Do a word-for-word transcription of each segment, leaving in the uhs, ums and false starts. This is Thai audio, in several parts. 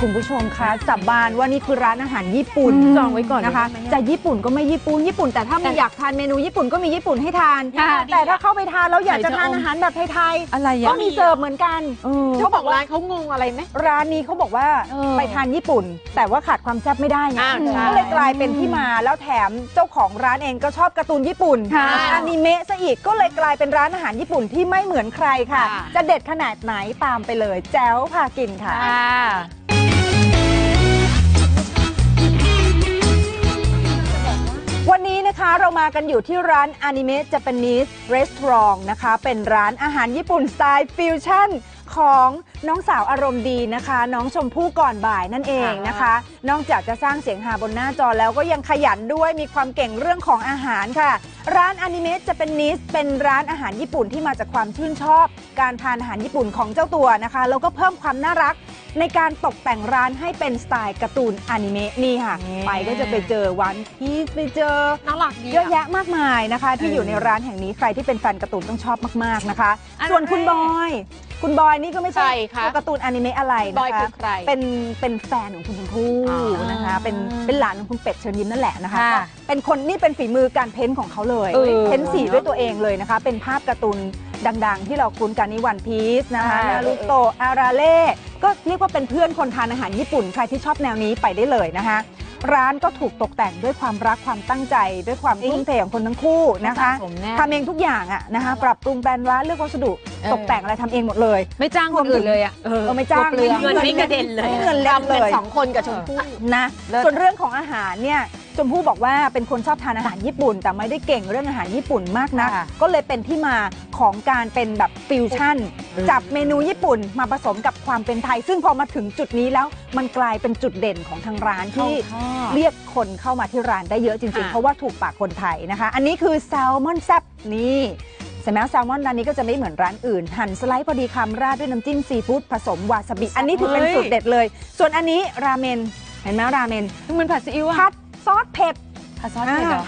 คุณผู้ชมคะจับบานว่านี่คือร้านอาหารญี่ปุ่นจองไว้ก่อนนะคะจะญี่ปุ่นก็ไม่ญี่ปุ่นญี่ปุ่นแต่ถ้ามันอยากทานเมนูญี่ปุ่นก็มีญี่ปุ่นให้ทานแต่ถ้าเข้าไปทานแล้วอยากจะทานอาหารแบบไทยๆก็มีเสิร์ฟเหมือนกันเขาบอกร้านเขางงอะไรไหมร้านนี้เขาบอกว่าไปทานญี่ปุ่นแต่ว่าขาดความแซ่บไม่ได้ไงก็เลยกลายเป็นที่มาแล้วแถมเจ้าของร้านเองก็ชอบการ์ตูนญี่ปุ่นอนิเมะซะอีกก็เลยกลายเป็นร้านอาหารญี่ปุ่นที่ไม่เหมือนใครค่ะจะเด็ดขนาดไหนตามไปเลยแจ๋วพากินค่ะวันนี้นะคะเรามากันอยู่ที่ร้าน anime Japanese restaurant นะคะเป็นร้านอาหารญี่ปุ่นสไตล์ฟิวชั่นของน้องสาวอารมณ์ดีนะคะน้องชมพู่ก่อนบ่ายนั่นเองนะคะนอกจากจะสร้างเสียงหาบนหน้าจอแล้วก็ยังขยันด้วยมีความเก่งเรื่องของอาหารค่ะร้านอนิเมะจะเป็นนิสเป็นร้านอาหารญี่ปุ่นที่มาจากความชื่นชอบการทานอาหารญี่ปุ่นของเจ้าตัวนะคะแล้วก็เพิ่มความน่ารักในการตกแต่งร้านให้เป็นสไตล์การ์ตูนอนิเมะนี่ค่ะไปก็จะไปเจอวันที่ไปเจอน่ารักเยอะแยะมากมายนะคะที่อยู่ในร้านแห่งนี้ใครที่เป็นแฟนการ์ตูนต้องชอบมากๆนะคะส่วนคุณบอยคุณบอยนี่ก็ไม่ใช่การ์ตูนอนิเมะอะไรนะคะเป็นเป็นแฟนของคุณชมพู่นะคะเป็นเป็นหลานของคุณเป็ดเชิญยิ้มนั่นแหละนะคะเป็นคนนี่เป็นฝีมือการเพ้นท์ของเขาเลยเพ้นท์สีด้วยตัวเองเลยนะคะเป็นภาพการ์ตูนดังๆที่เราคุ้นกันนี่วันพีซนะคะนารูโตะอาราเล่ก็เรียกว่าเป็นเพื่อนคนทานอาหารญี่ปุ่นใครที่ชอบแนวนี้ไปได้เลยนะคะร้านก็ถูกตกแต่งด้วยความรักความตั้งใจด้วยความทุ่มเทของคนทั้งคู่นะคะทำเองทุกอย่างอ่ะนะคะปรับปรุงแบรนด์ร้านเลือกวัสดุตกแต่งอะไรทำเองหมดเลยไม่จ้างคนอื่นเลยอ่ะเออไม่จ้างเลยเงินไม่กระเด็นเลยเงินเล่นเลยสองคนกับชมพู่นะส่วนเรื่องของอาหารเนี่ยชมพู่บอกว่าเป็นคนชอบทานอาหารญี่ปุ่นแต่ไม่ได้เก่งเรื่องอาหารญี่ปุ่นมากนักก็เลยเป็นที่มาของการเป็นแบบฟิวชั่นจับเมนูญี่ปุ่นมาผสมกับความเป็นไทยซึ่งพอมาถึงจุดนี้แล้วมันกลายเป็นจุดเด่นของทางร้านที่เรียกคนเข้ามาที่ร้านได้เยอะจริงๆเพราะว่าถูกปากคนไทยนะคะอันนี้คือแซลมอนแซ่บนี่ใช่ไหมแซลมอนร้านนี้ก็จะไม่เหมือนร้านอื่นหั่นสไลด์พอดีคำราดด้วยน้ำจิ้มซีฟู้ดผสมวาซาบิอันนี้ถือเป็นสูตรเด็ดเลยส่วนอันนี้ราเมนเห็นไหมราเมนมันผัดซีอิ๊วผัดซอสเผ็ด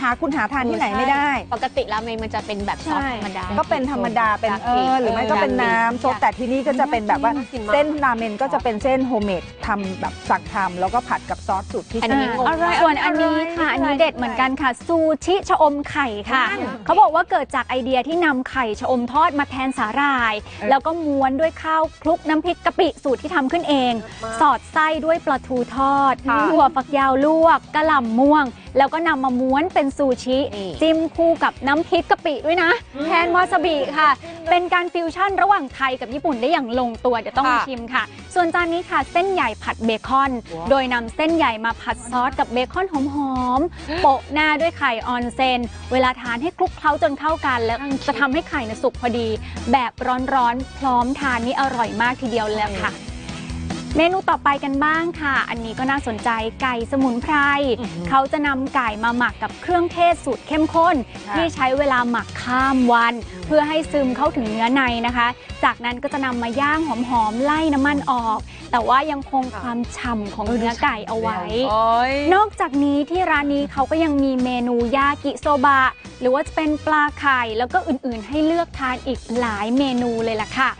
หาคุณหาทานที่ไหนไม่ได้ปกติราเมงมันจะเป็นแบบซอสธรรมดาก็เป็นธรรมดาเป็นเออหรือไม่ก็เป็นน้ำซดแต่ที่นี่ก็จะเป็นแบบว่าเส้นราเมงก็จะเป็นเส้นโฮมเมดทำแบบสั่งทำแล้วก็ผัดกับซอสสูตรที่อันนี้อร่อยส่วนอันนี้ค่ะอันนี้เด็ดเหมือนกันค่ะซูชิชะอมไข่ค่ะเขาบอกว่าเกิดจากไอเดียที่นำไข่ชะอมทอดมาแทนสาหร่ายแล้วก็ม้วนด้วยข้าวคลุกน้ำพริกกะปิสูตรที่ทำขึ้นเองสอดไส้ด้วยปลาทูทอดถั่วฝักยาวลวกกะหล่ำม่วงแล้วก็นำมาม้วนเป็นซูชิจิ้มคู่กับน้ำพริกกะปิด้วยนะแทนวาซาบิค่ะเป็นการฟิวชั่นระหว่างไทยกับญี่ปุ่นได้อย่างลงตัวเดี๋ยวต้องมาชิมค่ะส่วนจานนี้ค่ะเส้นใหญ่ผัดเบคอนโดยนำเส้นใหญ่มาผัดซอสกับเบคอนหอมๆโปะหน้าด้วยไข่ออนเซนเวลาทานให้คลุกเคล้าจนเข้ากันแล้วจะทำให้ไข่สุกพอดีแบบร้อนๆพร้อมทานนี่อร่อยมากทีเดียวแล้วค่ะเมนูต่อไปกันบ้างค่ะอันนี้ก็น่าสนใจไก่สมุนไพรเขาจะนำไก่มาหมักกับเครื่องเทศสูตรเข้มข้นที่ใช้เวลาหมักข้ามวันเพื่อให้ซึมเข้าถึงเนื้อในนะคะจากนั้นก็จะนำมาย่างหอมๆไล่น้ำมันออกแต่ว่ายังคงความฉ่ำของเนื้อไก่เอาไว้นอกจากนี้ที่ร้านนี้เขาก็ยังมีเมนูยากิโซบะหรือว่าจะเป็นปลาไข่แล้วก็อื่นๆให้เลือกทานอีกหลายเมนูเลยล่ะค่ะ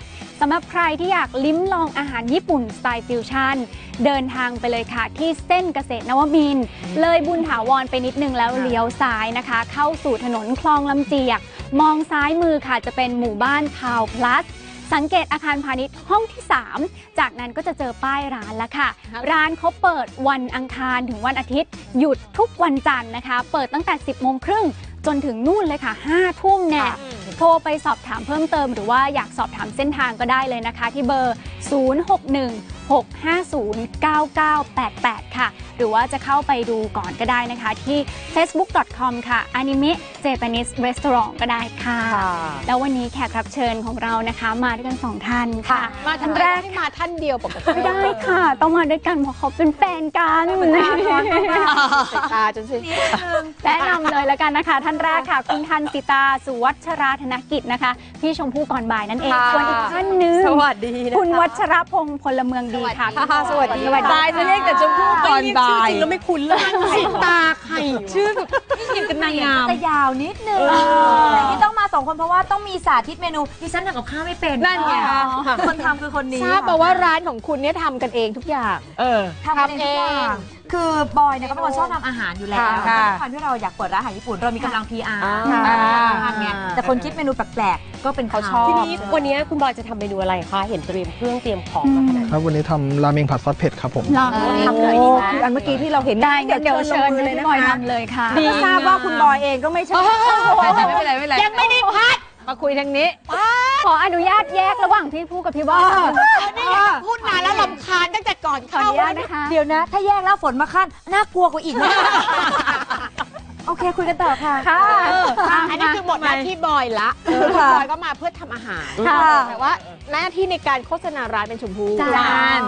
สำหรับใครที่อยากลิ้มลองอาหารญี่ปุ่นสไตล์ฟิวชั่นเดินทางไปเลยค่ะที่เส้นเกษตรนวมินทร์เลยบุญถาวรไปนิดนึงแล้วเลี้ยวซ้ายนะคะเข้าสู่ถนนคลองลำเจียกมองซ้ายมือค่ะจะเป็นหมู่บ้านพาวพลัสสังเกตอาคารพาณิชย์ห้องที่สามจากนั้นก็จะเจอป้ายร้านแล้วค่ะร้านเขาเปิดวันอังคารถึงวันอาทิตย์หยุดทุกวันจันทร์นะคะเปิดตั้งแต่ สิบโมงครึ่งจนถึงนู่นเลยค่ะห้าทุ่มแน่โทรไปสอบถามเพิ่มเติมหรือว่าอยากสอบถามเส้นทางก็ได้เลยนะคะที่เบอร์ศูนย์ หก หนึ่ง หก ห้า ศูนย์ เก้า เก้า แปด แปดค่ะหรือว่าจะเข้าไปดูก่อนก็ได้นะคะที่ เฟซบุ๊ก ดอท คอม ค่ะ anime Japanese restaurant ก็ได้ค่ะแล้ววันนี้แขกรับเชิญของเรานะคะมาด้วยกันสองท่านค่ะมาท่านแรกที่มาท่านเดียวปกติไม่ได้ค่ะต้องมาด้วยกันเพราะเขาเป็นแฟนกันตาจนสิแนะนำเลยแล้วกันนะคะท่านแรกค่ะคุณทันสิตาสุวัชราธนกิจนะคะพี่ชมพู่ก่อนบ่ายนั่นเองส่วนอีกท่านนึงสวัสดีคุณวัชรพงษ์พลเมืองดีค่ะสวัสดีสวัสดีจะเรียกแต่ชมพู่ก่อนบ่ายแล้วไม่คุ้นเลยสิตาไข่ชื่อ อยู่กับนางงามจะยาวนิดนึงแต่ที่ต้องมาสองคนเพราะว่าต้องมีสาธิตเมนูดิฉันทำกับข้าวไม่เป็นนั่นไงคนทำคือคนนี้ทราบมาว่าร้านของคุณเนี่ยทำกันเองทุกอย่างเออทำเองคือบอยเนี่ยก็เป็นคนชอบทำอาหารอยู่แล้วแต่ด้วยความที่เราอยากเปิดร้านอาหารญี่ปุ่นเรามีกำลัง พี อาร์ แต่คนคิดเมนูแปลกๆก็เป็นเขาชอบทีนี้วันนี้คุณบอยจะทำเมนูอะไรคะเห็นเตรียมเครื่องเตรียมของครับวันนี้ทำราเมงผัดซอสเผ็ดครับผมทำเลยคืออันเมื่อกี้ที่เราเห็นได้เดี๋ยวเชิญเลยนะบอยทำเลยค่ะดีทราบว่าคุณบอยเองก็ไม่ใช่ไม่เป็นไรไม่เป็นไรยังไม่ได้พัดมาคุยทางนี้ขออนุญาตแยกระหว่างพี่พูดกับพี่บอยนี่พูดมาแล้วลำคาญตั้งแต่ก่อนขออนุญาตนะคะเดี๋ยวนะถ้าแยกแล้วฝนมาขั้นน่ากลัวกว่าอีกนะโอเคคุยกันต่อค่ะค่ะอันนี้คือหมดหน้าที่บอยละบอยก็มาเพื่อทำอาหารแต่ว่าหน้าที่ในการโฆษณาร้านเป็นชมพู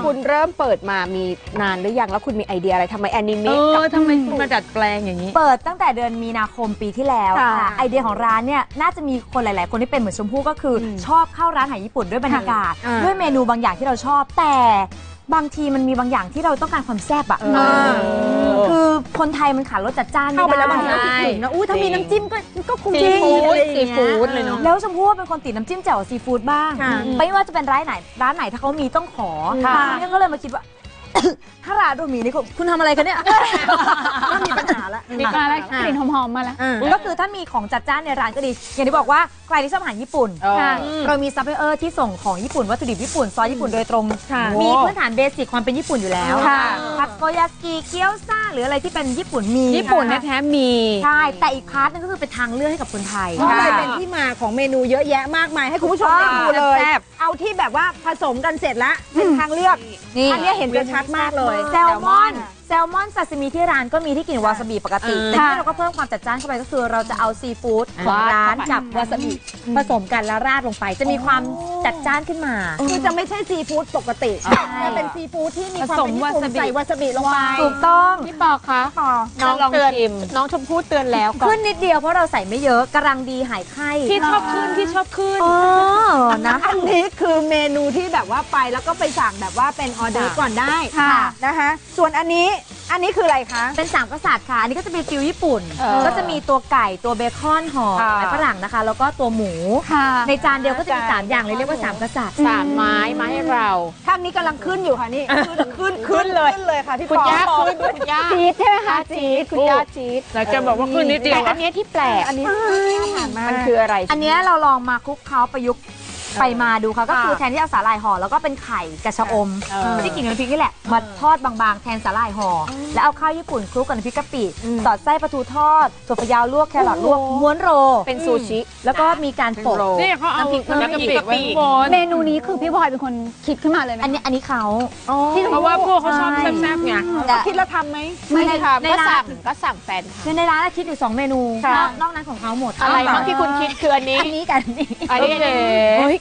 คุณเริ่มเปิดมามีนานหรือยังแล้วคุณมีไอเดียอะไรทำไมแอนิเมะทำไมคุณมาจัดแปลงอย่างนี้เปิดตั้งแต่เดือนมีนาคมปีที่แล้วค่ะไอเดียของร้านเนี่ยน่าจะมีคนหลายๆคนที่เป็นเหมือนชมพูก็คือชอบเข้าร้านอาหารญี่ปุ่นด้วยบรรยากาศด้วยเมนูบางอย่างที่เราชอบแต่บางทีมันมีบางอย่างที่เราต้องการความแซ่บอะคือคนไทยมันขาดรสจัดจ้านไม่ได้นะอู้ถ้ามีน้ำจิ้มก็ก็คงซีฟู้ดซีฟู้ดเลยเนาะแล้วชมพู่เป็นคนติดน้ำจิ้มแจ่วซีฟู้ดบ้างไม่ว่าจะเป็นร้านไหนร้านไหนถ้าเขามีต้องขอเนี่ยก็เลยมาคิดว่าถ้าร้านเรามีนี่คุณทำอะไรกันเนี่ยก็มีปัญหาละมีปัญหาละกลิ่นหอมๆมาละก็คือถ้ามีของจัดจ้านในร้านก็ดีอย่างที่บอกว่าใครที่ชอบอาหารญี่ปุ่นเรามีซัพพลายเออร์ที่ส่งของญี่ปุ่นวัตถุดิบญี่ปุ่นซอสญี่ปุ่นโดยตรงมีพื้นฐานเบสิกความเป็นญี่ปุ่นอยู่แล้วทักโกยากิเกี๊ยวซ่าหรืออะไรที่เป็นญี่ปุ่นมีญี่ปุ่นแท้มีใช่แต่อีกพาร์ทนึงก็คือเป็นทางเลือกให้กับคนไทยก็เลยเป็นที่มาของเมนูเยอะแยะมากมายให้คุณผู้ชมได้ดูเลยเอาที่แบบว่าผสมกันเสร็จละเป็นทางเลือกอันนี้เห็นชัดมากเลยแซลมอนแซลมอนซาซิมิที่ร้านก็มีที่กลิ่นวาซาบิปกติแต่ที่เราก็เพิ่มความจัดจ้านเข้าไปก็คือเราจะเอาซีฟู้ดของร้านกับวาซาบิผสมกันแล้วราดลงไปจะมีความจัดจ้านขึ้นมาคือจะไม่ใช่ซีฟู้ดปกติจะเป็นซีฟู้ดที่มีความเป็นวาซาบิใส่วาซาบิลงไปถูกต้องพี่ปอคะน้องเตือนน้องชมพู่เตือนแล้วขึ้นนิดเดียวเพราะเราใส่ไม่เยอะกำลังดีหายไข้ที่ชอบขึ้นที่ชอบขึ้นอ๋อนะอันนี้คือเมนูที่แบบว่าไปแล้วก็ไปสั่งแบบว่าเป็นออเดอร์ก่อนได้นะคะส่วนอันนี้อันนี้คืออะไรคะเป็นสามกษัตริย์ค่ะอันนี้ก็จะเป็นฟิวญี่ปุ่นก็จะมีตัวไก่ตัวเบคอนห่อฝรั่งนะคะแล้วก็ตัวหมูในจานเดียวก็จะมีสามอย่างเลยเรียกว่าสามกษัตริย์สามไม้มาให้เราท่านนี้กำลังขึ้นอยู่ค่ะนี่ขึ้นขึ้นเลยขึ้นเลยค่ะพี่คุณย่าคุณย่าจี๊ดใช่ไหมคะจี๊ดคุณย่าจี๊ดเราจะบอกว่าขึ้นนิดเดียวอันนี้ที่แปลกอันนี้มันคืออะไรอันนี้เราลองมาคลุกเคล้าประยุกต์ไปมาดูค่ะก็คือแทนที่เอาสาหร่ายห่อแล้วก็เป็นไข่กระชะอมที่กินกับน้ำพริกนี่แหละมาทอดบางๆแทนสาหร่ายห่อแล้วเอาข้าวญี่ปุ่นคลุกกับน้ำพริกกะปิสอดไส้ปลาทูทอดถั่วฝักยาวลวกแครอทลวกม้วนโรเป็นซูชิแล้วก็มีการโปะน้ำพริกกะปิเมนูนี้คือพี่บอยเป็นคนคิดขึ้นมาเลยไหมอันนี้อันนี้เขาเพราะว่าพวกเขาชอบแซ่บๆไงคิดแล้วทำไหมไม่ได้ทำก็สั่งก็สั่งแฟนค่ะในร้านคิดอยู่สองเมนูนอกนั้นของเขาหมดอะไรบ้างที่คุณคิดคืออันนี้อันนี้กันอันนี้เลย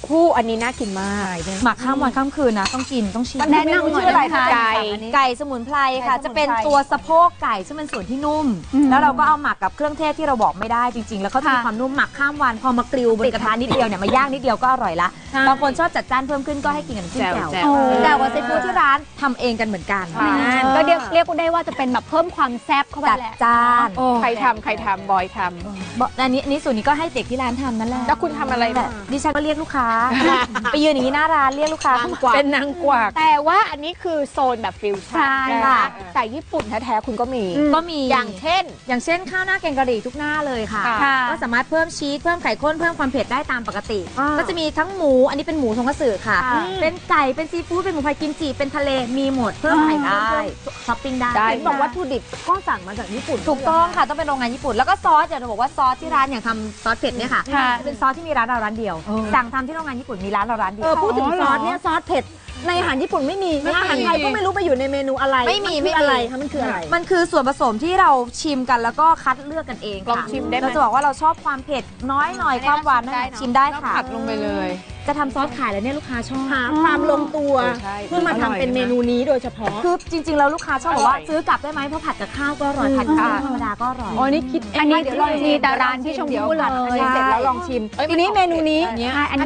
คู่อันนี้น่ากินมากหมักข้ามวันข้ามคืนนะต้องกินต้องชิมแนะนำชื่ออะไรคะไก่ไก่สมุนไพรค่ะจะเป็นตัวสะโพกไก่ซึ่งเป็นส่วนที่นุ่มแล้วเราก็เอาหมักกับเครื่องเทศที่เราบอกไม่ได้จริงๆแล้วเขามีความนุ่มหมักข้ามวันพอมากริวบนกระทะนิดเดียวเนี่ยมาย่างนิดเดียวก็อร่อยละบางคนชอบจัดจ้านเพิ่มขึ้นก็ให้กินกับน้ำจิ้มแจ่วแต่ว่าซีฟู้ดที่ร้านทำเองกันเหมือนกันก็เรียกเรียกได้ว่าจะเป็นแบบเพิ่มความแซ่บเข้าไปแหละจัดจ้านใครทำใครทำบอยทำอันนี้อันนี้ส่วนนี้ก็ให้เด็กที่ร้านทำนั่นแหละแล้วคุณทำอะไรดิฉันก็เรียกลูกค้าไปยืนอย่างนี้หน้าร้านเรียกลูกค้าเป็นนางกวักแต่ว่าอันนี้คือโซนแบบฟิวชั่นค่ะแต่ญี่ปุ่นแท้ๆคุณก็มีก็มีอย่างเช่นอย่างเช่นข้าวหน้าแกงกะหรี่ทุกหน้าเลยค่ะก็สามารถเพิ่มชีสเพิ่มไข่ข้นเพิ่มความเผ็ดได้ตามปกติก็จะมีทั้งหมูอันนี้เป็นหมูทงคัตสึค่ะเป็นไก่เป็นซีฟู้ดเป็นหมูผัดกิมจิเป็นทะเลมีหมดเพิ่มไข่ข้นช้อปปิ้งได้บอกวัตถุดิบก็สั่งมาจากญี่ปุ่นถูกต้องค่ะต้องเป็นโรงงานญี่ปุ่นแล้วก็ซอสเดี๋ยวจะบอกว่าซอสที่ร้านอย่างทำซอสเผ็ดเนี่ยค่ะเป็นซอสที่มีร้านเราร้านเดียวสั่งทำที่โรงงานญี่ปุ่นมีร้านเราร้านเดียวเออพูดถึงซอสเนี่ยซอสเผ็ดในอาหารญี่ปุ่นไม่มีในอาหารไทยก็ไม่รู้ไปอยู่ในเมนูอะไรไม่มีไม่อะไรค่ะมันคืออะไรมันคือส่วนผสมที่เราชิมกันแล้วก็คัดเลือกกันเองลองชิมได้เราจะบอกว่าเราชอบความเผ็ดน้อยหน่อยความหวานนั่นชิมได้ค่ะผัดลงไปเลยจะทำซอสขายแล้วเนี่ยลูกค้าชอบความลงตัวเพื่อมาทำเป็นเมนูนี้โดยเฉพาะคือจริงๆแล้วลูกค้าชอบบอกว่าซื้อกลับได้ไหมเพราะผัดกับข้าวก็อร่อยผัดกับธรรมดาก็อร่อยอ๋อนี่คิดอันนี้เดี๋ยวลองชิมแต่ร้านที่ชมพูหลังอันนี้เสร็จแล้วลองชิมทีนี้เมนูนี้อั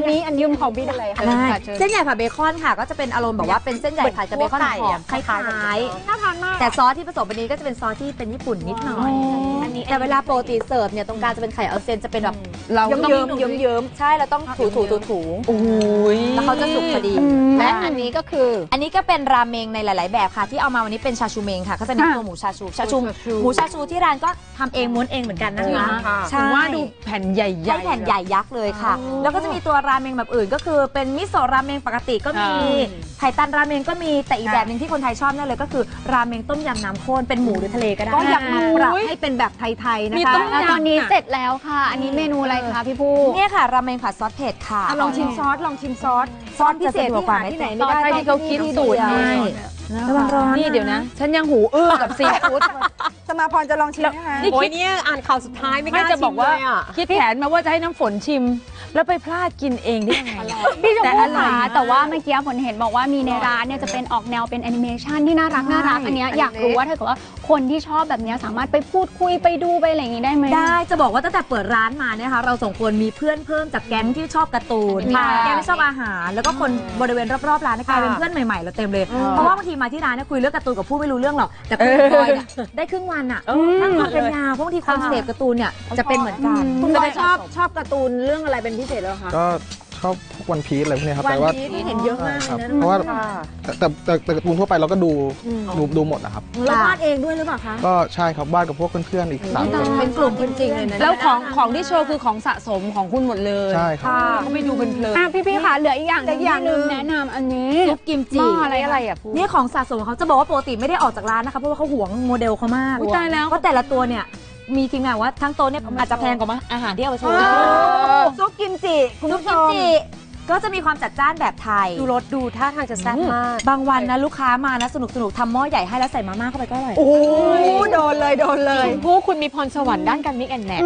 นนี้อันยืมของพี่อะไรค่ะเส้นใหญ่ผัดเบคอนค่ะก็จะเป็นอารมณ์แบบว่าเป็นเส้นใหญ่ผัดกับเบคอนหอมคล้ายๆน่าทานมากแต่ซอสที่ผสมไปนี้ก็จะเป็นซอสที่เป็นญี่ปุ่นนิดหน่อย นี้แต่เวลาโปรตีเสิร์ฟเนี่ยตรงกลางจะเป็นไข่ออสเซนจะเป็นแบบเราต้องเยิ้มๆใช่เราต้องถูถูถูถูแล้วเขาจะสุกพอดีและอันนี้ก็คืออันนี้ก็เป็นราเมงในหลายๆแบบค่ะที่เอามาวันนี้เป็นชาชูเมงค่ะก็จะมีตัวหมูชาชูชาชูหมูชาชูที่ร้านก็ทำเองม้วนเองเหมือนกันนะคะใช่ว่าดูแผ่นใหญ่ใหญ่แผ่นใหญ่ยักษ์เลยค่ะแล้วก็จะมีตัวราเมงแบบอื่นก็คือเป็นมิโซะราเมงปกติก็มีไข่ตันราเมงก็มีแต่อีกแบบหนึ่งที่คนไทยชอบนั่นเลยก็คือราเมงต้มยำน้ำข้นเป็นหมูหรือทะเลก็ได้ก็อยากมาปรับให้เป็นแบบไทยๆนะคะตอนนี้เสร็จแล้วค่ะอันนี้เมนูอะไรคะพี่ผู้เนี่ยค่ะราเมงผัดซอสเผ็ดค่ะลองชิมซอสลองชิมซอสซอสพิเศษที่หาที่ไหนไม่ได้ที่เขาคิดสูตรให้ระวังร้อนนี่เดี๋ยวนะฉันยังหูอื้อกับซีฟู้ดสมาพรจะลองชิมนะคะนี่คิดเนี่ยอ่านข่าวสุดท้ายไม่กล้าจะบอกว่าคิดแผนมาว่าจะให้น้ำฝนชิมแล้วไปพลาดกินเองได้ยังไงแต่อร่อยแต่ว่าเมื่อกี้ฝนเห็นบอกว่ามีในร้านเนี่ยจะเป็นออกแนวเป็นแอนิเมชันที่น่ารักน่ารักอันนี้อยากรู้ว่าถ้าเกิดว่าคนที่ชอบแบบนี้สามารถไปพูดคุยไปดูไปอะไรอย่างนี้ได้ไหมได้จะบอกว่าตั้งแต่เปิดร้านมาเนี่ยค่ะเราสองคนมีเพื่อนเพิ่มจากแก๊งที่ชอบการ์ตูนแก๊งที่ชอบอาหารแล้วก็คนบริเวณรอบๆร้านกลายเป็นเพื่อนใหม่ๆเราเต็มเลยเพราะว่าบางทีมาที่ร้านเนี่ยคุยเรื่องการ์ตูนกับผู้ไม่รู้เรื่องหรอกแต่คุยกับพลอยได้ครึ่งวันอ่ะถ้าความเป็นยาวเพราะบางทีความเสพการ์ตูนเนี่ยจะเป็นเหมือนกันคุณพลอยชอบชอบการ์ตูนเรื่องอะไรเป็นพิเศษแล้วคะก็ชอบพวกวันพีซอะไรพวกนี้ครับแต่ว่าที่เห็นเยอะมากนะเพราะว่าแต่แต่แต่การ์ตูนทั่วไปเราก็ดูดูดูหมดนะครับเราวาดเองด้วยหรือเปล่าคะก็ใช่ครับวาดกับพวกเพื่อนๆอีกสามคนเป็นกลุ่มจริงๆเลยนะแล้วของของที่โชว์คือของสะสมของคุณหมดเลยใช่ค่ะก็ไปดูเพลินๆพี่ๆค่ะเหลืออีกอย่างนึงอย่างนึงแนะนำอันนี้ซุปกิมจิอะไรอะไรอ่ะพูดนี่ของสะสมเขาจะบอกว่าปกติไม่ได้ออกจากร้านนะคะเพราะว่าเขาหวงโมเดลเขามากตายแล้วเพราะแต่ละตัวเนี่ยมีทีมงานว่าทั้งโต๊ะเนี่ยอาจจะแพงกว่ามั้งอาหารที่เอาไปโชว์ซุปกิมจิคุณผู้ชมก็จะมีความจัดจ้านแบบไทยดูรสดูท่าทางจะแซ่บมากบางวันนะลูกค้ามานะสนุกสนุกทำหม้อใหญ่ให้แล้วใส่มาม่าเข้าไปก็อร่อยโอ้โดนเลยโดนเลยผู้คุณมีพรสวรรค์ด้านการมิกแอนแนท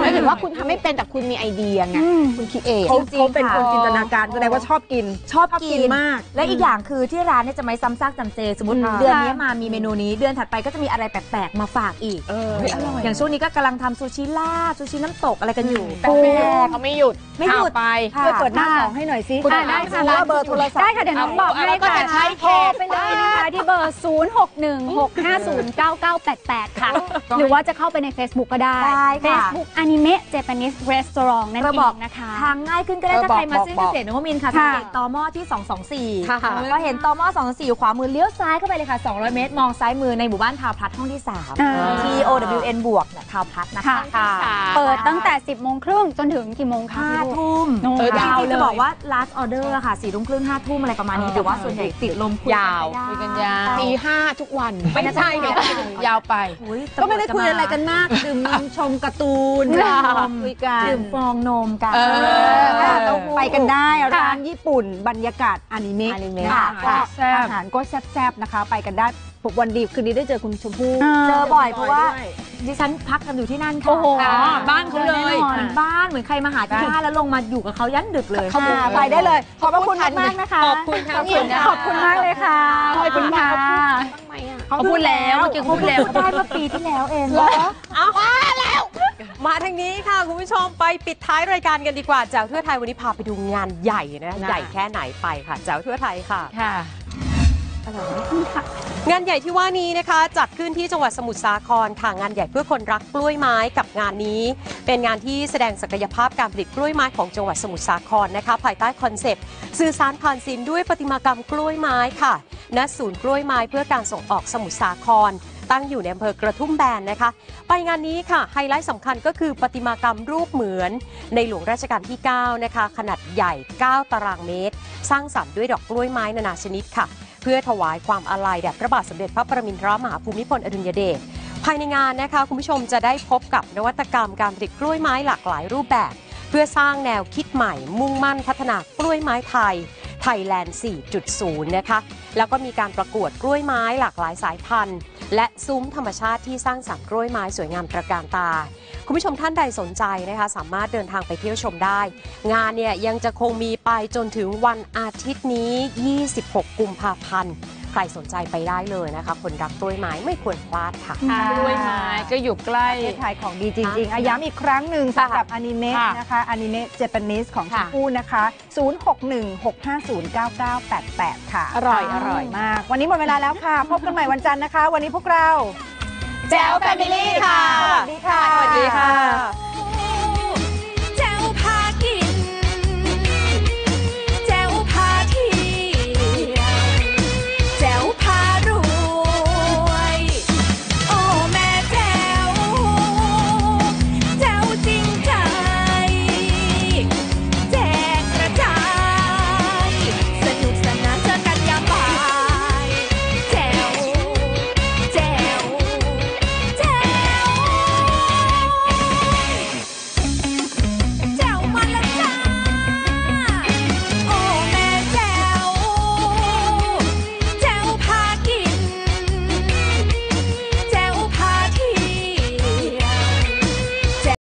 ไม่เห็นว่าคุณทำไม่เป็นแต่คุณมีไอเดียไงคุณคิดเองเขาเป็นคนจินตนาการแสดงว่าชอบกินชอบกินมากและอีกอย่างคือที่ร้านเนี่ยจะไม่ซ้ำซากจำเจสมมติเดือนนี้มามีเมนูนี้เดือนถัดไปก็จะมีอะไรแปลกๆมาฝากอีกอย่างช่วงนี้ก็กำลังทำซูชิล่าซูชิน้ำตกอะไรกันอยู่แปลกเขาไม่หยุดไม่หยุดไปไปเปิดหน้าให้หน่อยซิได้ได้ค่ะเบอร์โทรศัพท์ได้ค่ะเดี๋ยวน้องบอกให้ค่ะใช้โทรไปเลยนะคะที่เบอร์ ศูนย์ หก หนึ่ง หก ห้า ศูนย์ เก้า เก้า แปด แปด ค่ะหรือว่าจะเข้าไปใน Facebook ก็ได้ Facebook anime Japanese restaurant นั่นเองนะคะทางง่ายขึ้นก็ได้ถ้าใครมาซึ่งเกษตรนวมินทร์ค่ะสังเกตตม.ที่สองสองสี่ค่ะก็เห็นตม.สองสองสี่อยู่ขวามือเลี้ยวซ้ายเข้าไปเลยค่ะสองร้อยเมตรมองซ้ายมือในหมู่บ้านทาวพลัสห้องที่ สาม ที โอ ดับเบิลยู เอ็น บวกทาวพลัสนะคะเปิดตั้งแต่ สิบโมงครึ่งจนถึงกี่โมงคะห้าทุ่มจริงๆจะบอกว่าlast order ค่ะสี่ทุ่มครึ่งห้าทุ่มอะไรประมาณนี้แต่ว่าส่วนใหญ่ติดลมยาวคุยกันยาวตีห้าทุกวันไม่ใช่ค่ะยาวไปก็ไม่ได้คุยอะไรกันมากดื่มนมชมการ์ตูนคุยกันดื่มฟองนมกันไปกันได้ร้านญี่ปุ่นบรรยากาศอนิเมะอาหารก็แซ่บๆนะคะไปกันได้วันดีคืนนี้ได้เจอคุณชมพู่เจอบ่อยเพราะว่าดิฉันพักกันอยู่ที่นั่นค่ะโอ้โหบ้านเขาเลยบ้านเหมือนใครมาหาที่บ้านแล้วลงมาอยู่กับเขายันดึกเลยไปได้เลยขอบคุณมากนะคะขอบคุณค่ะขอบคุณมากเลยค่ะขอบคุณค่ะเขาพูดแล้วเมื่อกี้เขาพูดแล้วได้เมื่อปีที่แล้วเองเหรอเอาแล้วมาทางนี้ค่ะคุณผู้ชมไปปิดท้ายรายการกันดีกว่าแจ๋วทั่วไทยวันนี้พาไปดูงานใหญ่นะใหญ่แค่ไหนไปค่ะแจ๋วทั่วไทยค่ะค่ะงานใหญ่ที่ว่านี้นะคะจัดขึ้นที่จังหวัดสมุทรสาครค่ะงานใหญ่เพื่อคนรักกล้วยไม้กับงานนี้เป็นงานที่แสดงศักยภาพการผลิตกล้วยไม้ของจังหวัดสมุทรสาครนะคะภายใต้คอนเซปต์สื่อสารผ่านศิลป์ด้วยประติมากรรมกล้วยไม้ค่ะณศูนย์กล้วยไม้เพื่อการส่งออกสมุทรสาครตั้งอยู่ในอำเภอกระทุ่มแบนนะคะไปงานนี้ค่ะไฮไลท์สำคัญก็คือประติมากรรมรูปเหมือนในหลวงรัชกาลที่เก้านะคะขนาดใหญ่เก้าตารางเมตรสร้างสรรค์ด้วยดอกกล้วยไม้นานาชนิดค่ะเพื่อถวายความอาลัยแด่พระบาทสมเด็จพระปรมินทรมหาภูมิพลอดุลยเดชภายในงานนะคะคุณผู้ชมจะได้พบกับนวัตกรรมการผลิตกล้วยไม้หลากหลายรูปแบบเพื่อสร้างแนวคิดใหม่มุ่งมั่นพัฒนากล้วยไม้ไทย Thailand สี่จุดศูนย์ นะคะแล้วก็มีการประกวดกล้วยไม้หลากหลายสายพันธุ์และซุ้มธรรมชาติที่สร้างสรรค์กล้วยไม้สวยงามตระการตาคุณผู้ชมท่านใดสนใจนะคะสามารถเดินทางไปเที่ยวชมได้งานเนี่ยยังจะคงมีไปจนถึงวันอาทิตย์นี้ยี่สิบหกกุมภาพันธ์ใครสนใจไปได้เลยนะคะคนรักกล้วยไม้ไม่ควรพลาดค่ะกล้วยไม้ก็อยู่ใกล้ประเทศไทยของดีจริงๆย้ำอีกครั้งหนึ่งสำหรับอนิเมะนะคะอนิเมะเจแปนิสของชมพู่นะคะศูนย์ หก หนึ่ง หก ห้า ศูนย์ เก้า เก้า แปด แปดค่ะอร่อยอร่อยมากวันนี้หมดเวลาแล้วค่ะพบกันใหม่วันจันทร์นะคะวันนี้พวกเรา แจ๋วแฟมิลี่ค่ะสวัสดีค่ะสวัสดีค่ะ